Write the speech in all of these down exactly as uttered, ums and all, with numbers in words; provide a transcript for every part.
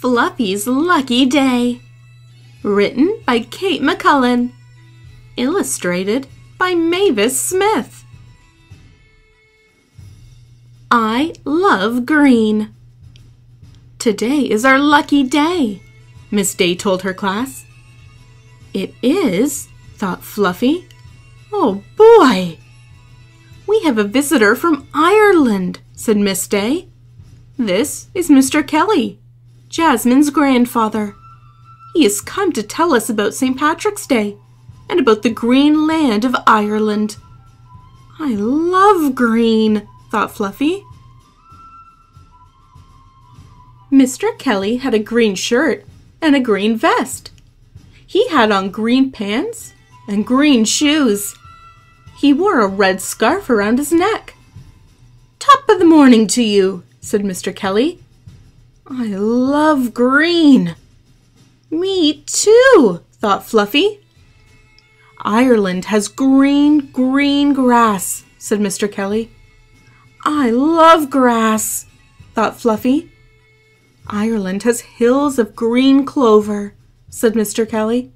Fluffy's Lucky Day. Written by Kate McMullan. Illustrated by Mavis Smith. I love green. Today is our lucky day, Miss Day told her class. It is, thought Fluffy. Oh boy! We have a visitor from Ireland, said Miss Day. This is Mister Kelly, Jasmine's grandfather. He has come to tell us about Saint Patrick's Day and about the green land of Ireland. I love green, thought Fluffy. Mister Kelly had a green shirt and a green vest. He had on green pants and green shoes. He wore a red scarf around his neck. Top of the morning to you, said Mister Kelly. I love green. Me too, thought Fluffy. Ireland has green, green grass, said Mister Kelly. I love grass, thought Fluffy. Ireland has hills of green clover, said Mister Kelly.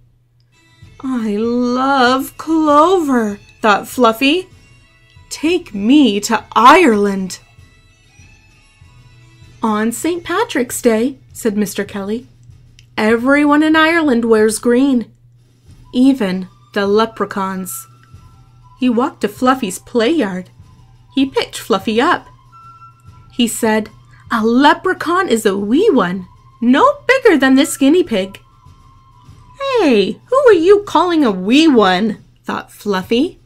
I love clover, thought Fluffy. Take me to Ireland. On Saint Patrick's Day, said Mister Kelly, everyone in Ireland wears green, even the leprechauns. He walked to Fluffy's play yard. He picked Fluffy up. He said, a leprechaun is a wee one, no bigger than this guinea pig. Hey, who are you calling a wee one? Thought Fluffy.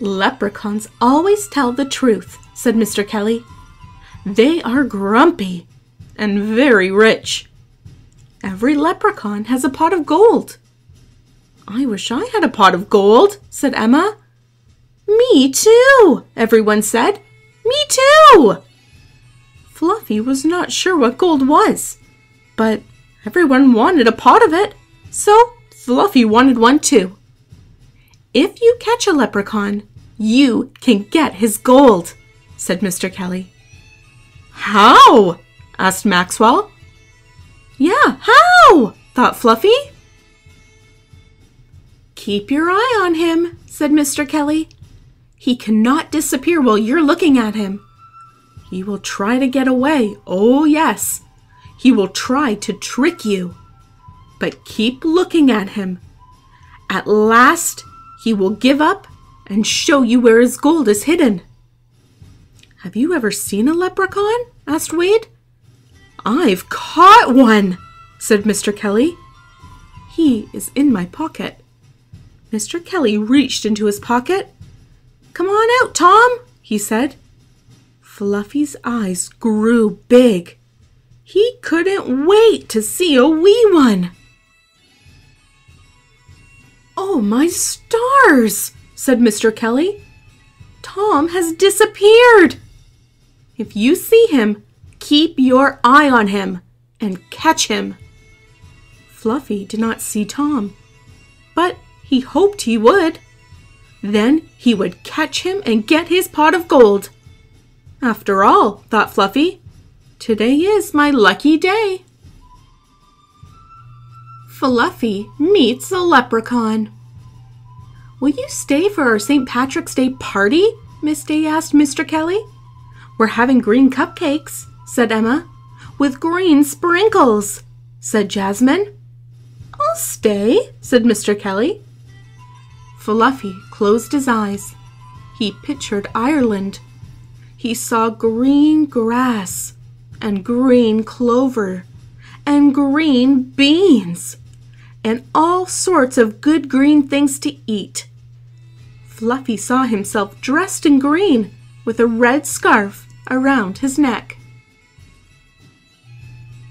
Leprechauns always tell the truth, said Mister Kelly. They are grumpy and very rich. Every leprechaun has a pot of gold. I wish I had a pot of gold, said Emma. Me too, everyone said. Me too! Fluffy was not sure what gold was, but everyone wanted a pot of it, so Fluffy wanted one too. If you catch a leprechaun, you can get his gold, said Mister Kelly. How? Asked Maxwell. Yeah, how? Thought Fluffy. Keep your eye on him, said Mister Kelly. He cannot disappear while you're looking at him. He will try to get away, oh yes. He will try to trick you. But keep looking at him. At last, he will give up and show you where his gold is hidden. Have you ever seen a leprechaun? Asked Wade. I've caught one, said Mister Kelly. He is in my pocket. Mister Kelly reached into his pocket. Come on out, Tom, he said. Fluffy's eyes grew big. He couldn't wait to see a wee one. Oh, my stars, said Mister Kelly. Tom has disappeared. If you see him, keep your eye on him and catch him. Fluffy did not see Tom, but he hoped he would. Then he would catch him and get his pot of gold. After all, thought Fluffy, today is my lucky day. Fluffy meets a leprechaun. Will you stay for our Saint Patrick's Day party? Miss Day asked Mister Kelly. We're having green cupcakes, said Emma. With green sprinkles, said Jasmine. I'll stay, said Mister Kelly. Fluffy closed his eyes. He pictured Ireland. He saw green grass and green clover and green beans and all sorts of good green things to eat. Fluffy saw himself dressed in green with a red scarf around his neck.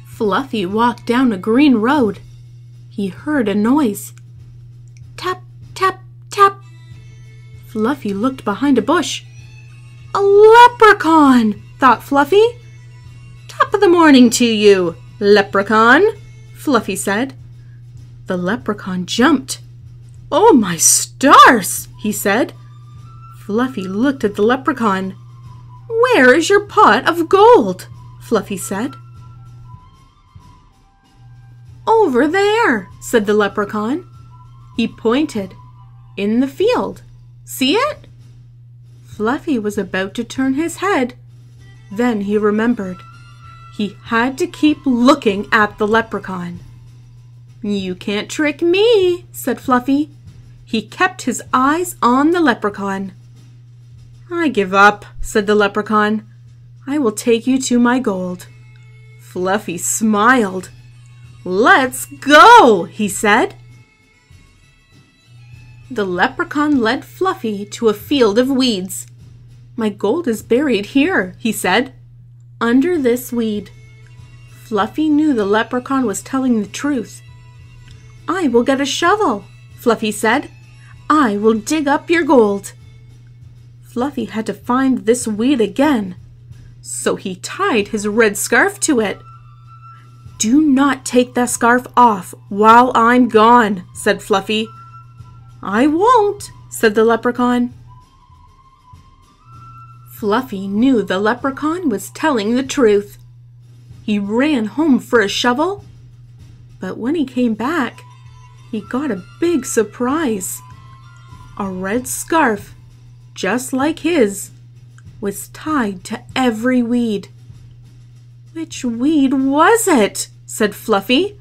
Fluffy walked down a green road. He heard a noise. Tap, tap. Tap! Fluffy looked behind a bush. A leprechaun, thought Fluffy. Top of the morning to you, leprechaun, Fluffy said. The leprechaun jumped. Oh, my stars, he said. Fluffy looked at the leprechaun. Where is your pot of gold? Fluffy said. "Over there," said the leprechaun. He pointed. "In the field. See it?" Fluffy was about to turn his head. Then he remembered. He had to keep looking at the leprechaun. "You can't trick me," said Fluffy. He kept his eyes on the leprechaun. "I give up," said the leprechaun. "I will take you to my gold." Fluffy smiled. "Let's go," he said. The leprechaun led Fluffy to a field of weeds. "My gold is buried here," he said, "under this weed." Fluffy knew the leprechaun was telling the truth. "I will get a shovel," Fluffy said. "I will dig up your gold." Fluffy had to find this weed again, so he tied his red scarf to it. "Do not take that scarf off while I'm gone," said Fluffy. "I won't," said the leprechaun. Fluffy knew the leprechaun was telling the truth. He ran home for a shovel, but when he came back, he got a big surprise. A red scarf, just like his, was tied to every weed. "Which weed was it?" said Fluffy.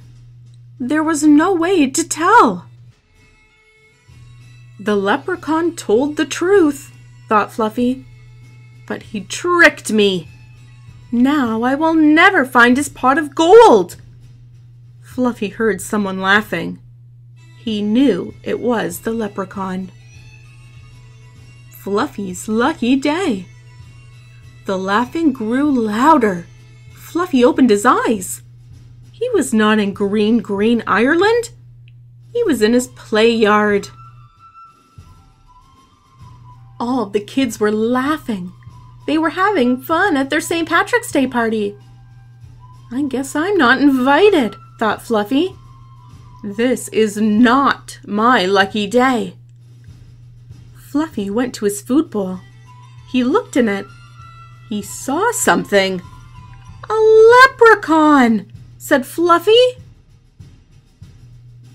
There was no way to tell. The leprechaun told the truth, thought Fluffy, but he tricked me. Now I will never find his pot of gold. Fluffy heard someone laughing. He knew it was the leprechaun. Fluffy's lucky day. The laughing grew louder. Fluffy opened his eyes. He was not in green, green Ireland. He was in his play yard. All the kids were laughing. They were having fun at their Saint Patrick's Day party. "I guess I'm not invited," thought Fluffy. "This is not my lucky day." Fluffy went to his food bowl. He looked in it. He saw something. "A leprechaun," said Fluffy.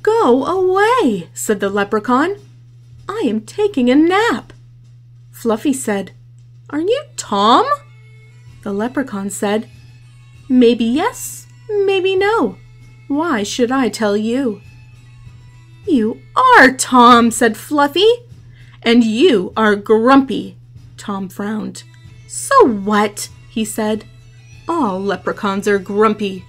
"Go away," said the leprechaun. "I am taking a nap." Fluffy said, "Are you Tom?" The leprechaun said, "Maybe yes, maybe no. Why should I tell you?" "You are Tom," said Fluffy. "And you are grumpy." Tom frowned. "So what?" he said. "All leprechauns are grumpy."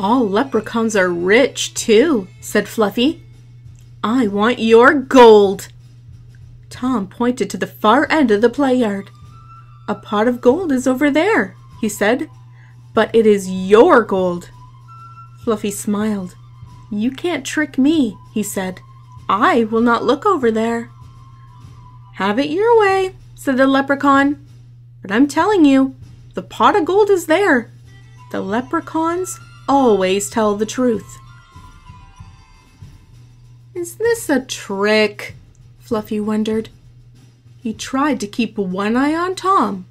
"All leprechauns are rich, too," said Fluffy. "I want your gold." Tom pointed to the far end of the play yard. "A pot of gold is over there," he said, "but it is your gold." Fluffy smiled. "You can't trick me," he said. "I will not look over there." "Have it your way," said the leprechaun, "but I'm telling you, the pot of gold is there." The leprechauns always tell the truth. "Is this a trick?" Fluffy wondered. He tried to keep one eye on Tom.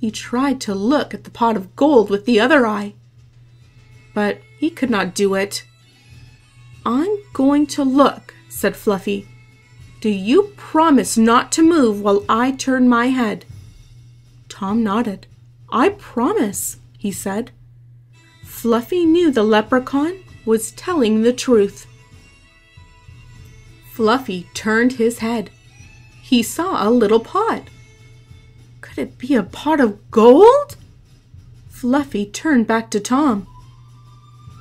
He tried to look at the pot of gold with the other eye, but he could not do it. "I'm going to look," said Fluffy. "Do you promise not to move while I turn my head?" Tom nodded. "I promise," he said. Fluffy knew the leprechaun was telling the truth. Fluffy turned his head. He saw a little pot. Could it be a pot of gold? Fluffy turned back to Tom,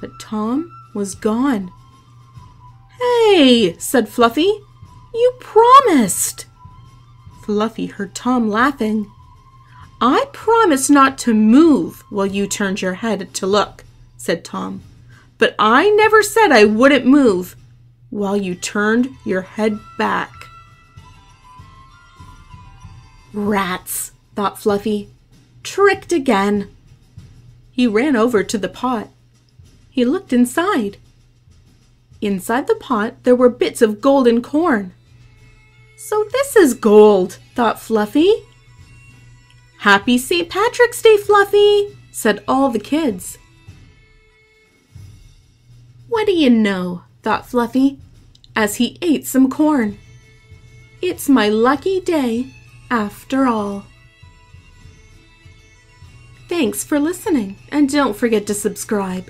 but Tom was gone. "Hey," said Fluffy, "you promised." Fluffy heard Tom laughing. "I promised not to move while you turned your head to look," said Tom, "but I never said I wouldn't move while you turned your head back." "Rats," thought Fluffy, "tricked again." He ran over to the pot. He looked inside. Inside the pot there were bits of golden corn. "So this is gold," thought Fluffy. "Happy Saint Patrick's Day, Fluffy," said all the kids. What do you know, thought Fluffy, as he ate some corn. It's my lucky day after all. Thanks for listening, and don't forget to subscribe.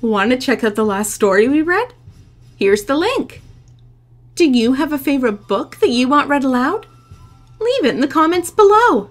Want to check out the last story we read? Here's the link. Do you have a favorite book that you want read aloud? Leave it in the comments below.